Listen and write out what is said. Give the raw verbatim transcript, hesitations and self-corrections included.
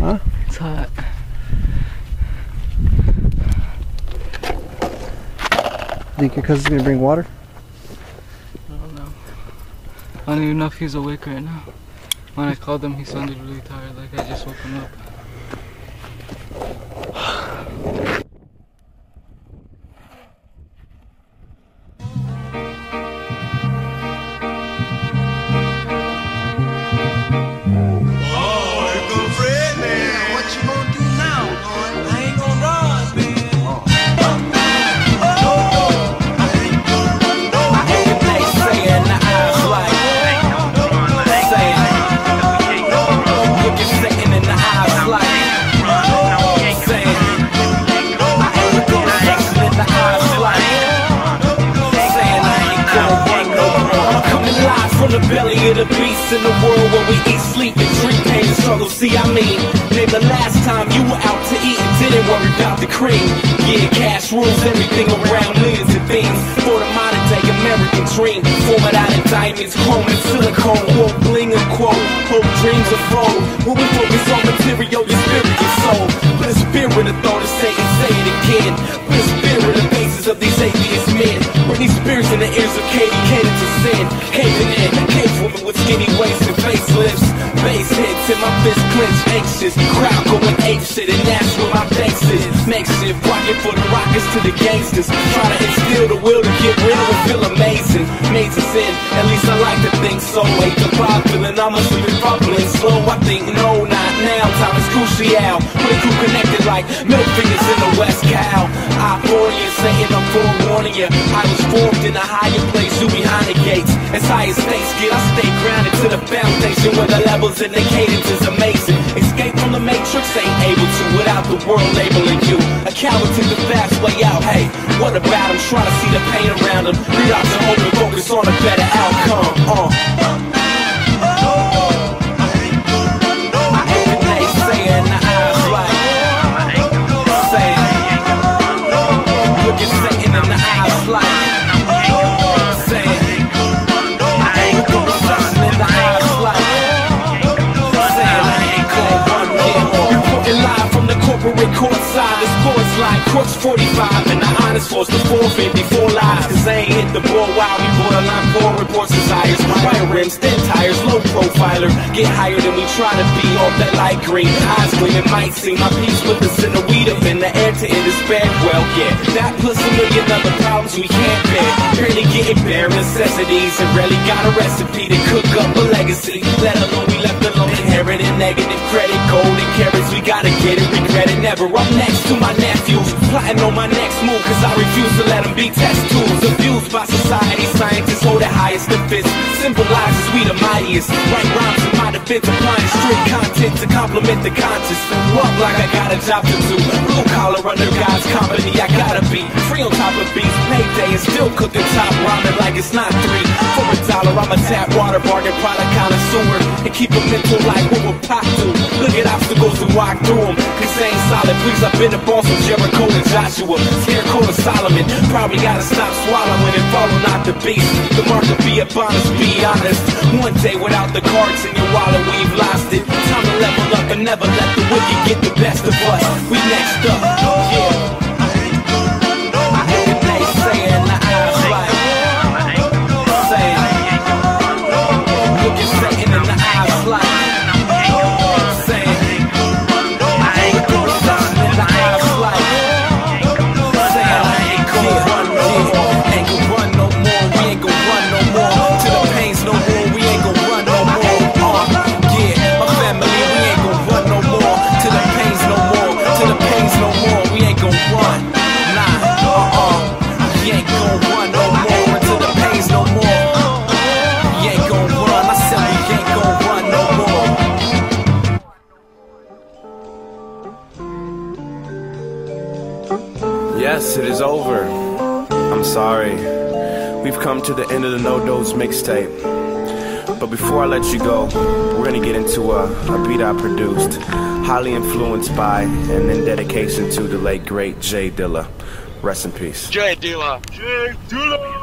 Huh? It's hot. Think your cousin's gonna bring water? I don't know. I don't even know if he's awake right now. When I called him, he sounded really tired, like I just woke him up. The beast in the world where we eat, sleep, and drink, pain, and struggle. See, I mean, name the last time you were out to eat and didn't worry about the cream. Yeah, cash rules everything around millions and things. For the modern day American dream, formed out of diamonds, chrome, and silicone. Won't bling or quote, hope dreams are full. When we focus on material, your spirit and soul. But the spirit of thought is Satan, say it again. But the spirit of faces of these atheist men. Britney Spears in the ears of Katie, catered to sin. Caving in, cave woman with skinny waist and facelifts. Bass hits and my fist clenched, anxious. Crowd going ape shit, and that's where my face is. Makeshift rocket for the rockets to the gangsters. Try to instill the will to get real and feel amazing. Made to sin, at least I like to think so. Ain't the popular, I must be bubbling slow. I think no, not now, time is crucial. When crew connected like middle fingers in the West Cow. I warn you, Satan, I'm forewarning you. I was formed in a higher place, you behind the gates. As high as stakes get, I stay grounded to the foundation where the levels and the cadence is amazing. Escape from the matrix ain't able to without the world labeling you a coward to the fast way out. Hey, what about him? Try to see the pain around him. Read out your hope and focus on a better outcome. Uh. Crooks forty-five and the honest force to four fifty-four lives. Cause they ain't hit the ball while we borderline four reports desires. Fire rims, thin tires, low profiler. Get higher than we try to be off that light green. Eyes green, it might seem my peace with us in the weed up in the air to end is bad. Well, yeah, that plus a million other problems we can't bear. Barely getting bare necessities and really got a recipe to cook up a legacy. Let alone we left alone inherited negative credit, gold and carrots. We gotta get it, regret it never. I'm next to my nephews. Plotting on my next move, cause I refuse to let them be test tools. Abused by society, scientists hold the highest of fits. Symbolizes we the mightiest. Write rhymes in my defense, applying strict content to complement the conscious. Walk like I got a job to do. Blue collar under God's company, I gotta be. Free on top of beats, payday and still cooking top ramen like it's not three. For a dollar, I'm a tap water bargain product connoisseur. And keep a mental life what we'll pop to. Look at obstacles and walk through them. Cause they ain't solid, please, I've been the boss of Jericho and Joshua, scare cold of Solomon. Probably gotta stop swallowing and follow not the beast. The mark to be upon us, be honest. One day without the cards in your wallet, we've lost it. Time to level up and never let the wicked get the best of us. We next up, yeah. Yes, it is over. I'm sorry. We've come to the end of the No Dose mixtape. But before I let you go, we're gonna get into a, a beat I produced, highly influenced by and in dedication to the late great Jay Dilla. Rest in peace. Jay Dilla. Jay Dilla.